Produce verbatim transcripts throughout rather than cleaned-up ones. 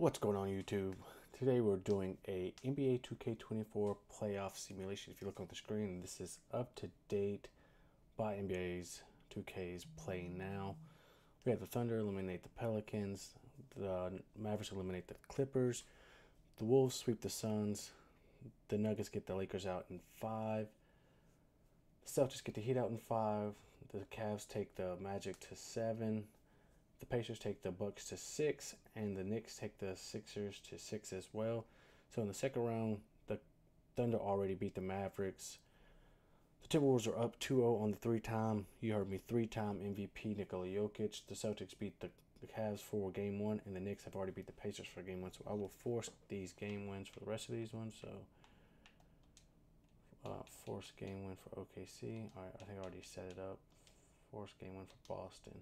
What's going on YouTube? Today we're doing a N B A two K twenty-four playoff simulation. If you look on the screen, this is up to date by N B A's two K's play now. We have the Thunder eliminate the Pelicans, the Mavericks eliminate the Clippers, the Wolves sweep the Suns, the Nuggets get the Lakers out in five, the Celtics get the Heat out in five, the Cavs take the Magic to seven, the Pacers take the Bucks to six, and the Knicks take the Sixers to six as well. So in the second round, the Thunder already beat the Mavericks. The Timberwolves are up two oh on the three-time, you heard me, three-time M V P Nikola Jokic. The Celtics beat the, the Cavs for game one, and the Knicks have already beat the Pacers for game one. So I will force these game wins for the rest of these ones. So uh, force game win for O K C. All right, I think I already set it up. Force game win for Boston.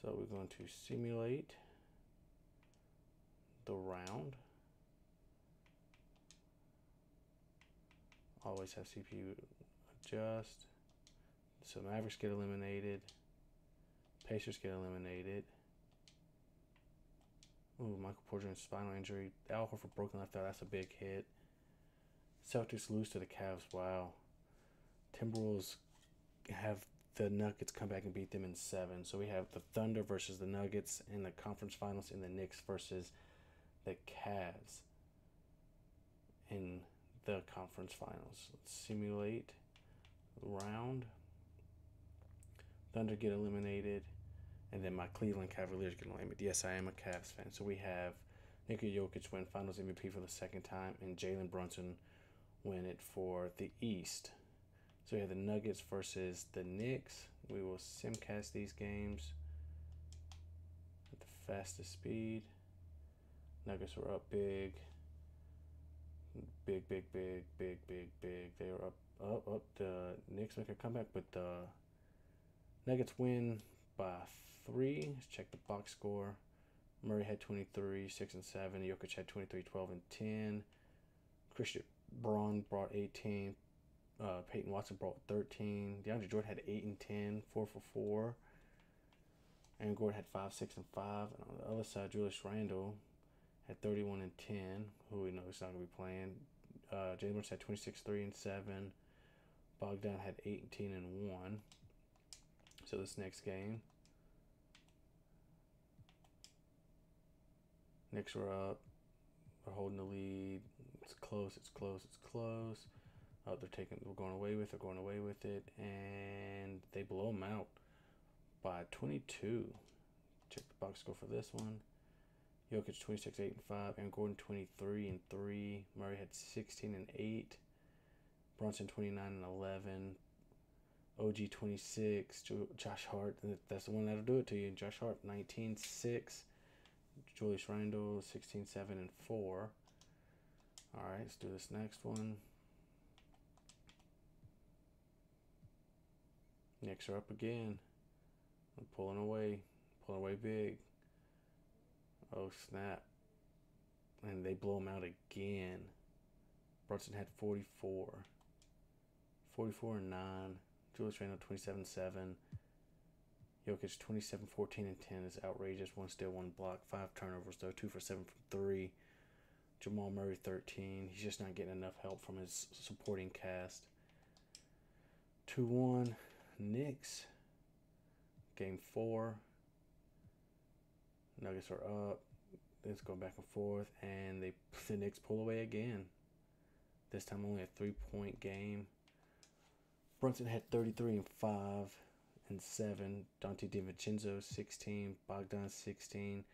So we're going to simulate the round. Always have C P U adjust. So Mavericks get eliminated. Pacers get eliminated. Ooh, Michael Porter and spinal injury. Al Horford broken left out. That's a big hit. Celtics lose to the Cavs. Wow. Timberwolves have the Nuggets come back and beat them in seven. So we have the Thunder versus the Nuggets in the conference finals, and the Knicks versus the Cavs in the conference finals. Let's simulate round. Thunder get eliminated, and then my Cleveland Cavaliers get eliminated. Yes, I am a Cavs fan. So we have Nikola Jokic win Finals M V P for the second time, and Jalen Brunson win it for the East. So we have the Nuggets versus the Knicks. We will simcast these games at the fastest speed. Nuggets were up big. Big, big, big, big, big, big. They were up, up, up. The Knicks make a comeback, but the Nuggets win by three. Let's check the box score. Murray had twenty-three, six, and seven. Jokic had twenty-three, twelve, and ten. Christian Braun brought eighteen. Uh, Peyton Watson brought thirteen. DeAndre Jordan had eight and ten, four for four. Aaron Gordon had five, six, and five. And on the other side, Julius Randle had thirty-one and ten, who we know is not going to be playing. Uh, Jalen Warren had twenty-six, three, and seven. Bogdan had eighteen and one. So this next game, Knicks were up. We're holding the lead. It's close, it's close, it's close. Oh, they're taking, we're going away with, they're going away with it, and they blow them out by twenty-two. Check the box score for this one. Jokic twenty-six, eight, and five. Aaron Gordon twenty-three and three. Murray had sixteen and eight. Brunson twenty-nine and eleven. O G twenty-six. Josh Hart, that's the one that'll do it to you. Josh Hart nineteen, six. Julius Randle sixteen, seven, and four. All right, let's do this next one. Knicks are up again. I'm pulling away. Pulling away big. Oh, snap. And they blow them out again. Brunson had forty-four. forty-four and nine. Julius Randle twenty-seven, seven. Jokic twenty-seven, fourteen, and ten is outrageous. One steal, one block. Five turnovers, though. two for seven from three. Jamal Murray, thirteen. He's just not getting enough help from his supporting cast. two one. Knicks. Game four. Nuggets are up. It's going back and forth, and they the Knicks pull away again. This time only a three-point game. Brunson had thirty-three and five and seven. Dante DiVincenzo sixteen, Bogdan sixteen,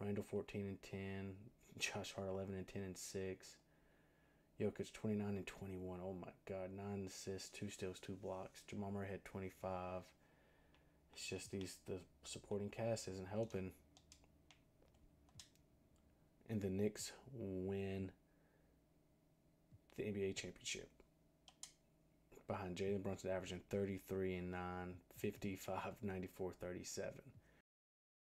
Randall fourteen and ten, Josh Hart eleven and ten and six. Jokic twenty-nine and twenty-one. Oh my God. Nine assists, two steals, two blocks. Jamal Murray had twenty-five. It's just these the supporting cast isn't helping. And the Knicks win the N B A championship behind Jalen Brunson averaging thirty-three and nine, fifty-five, ninety-four, thirty-seven.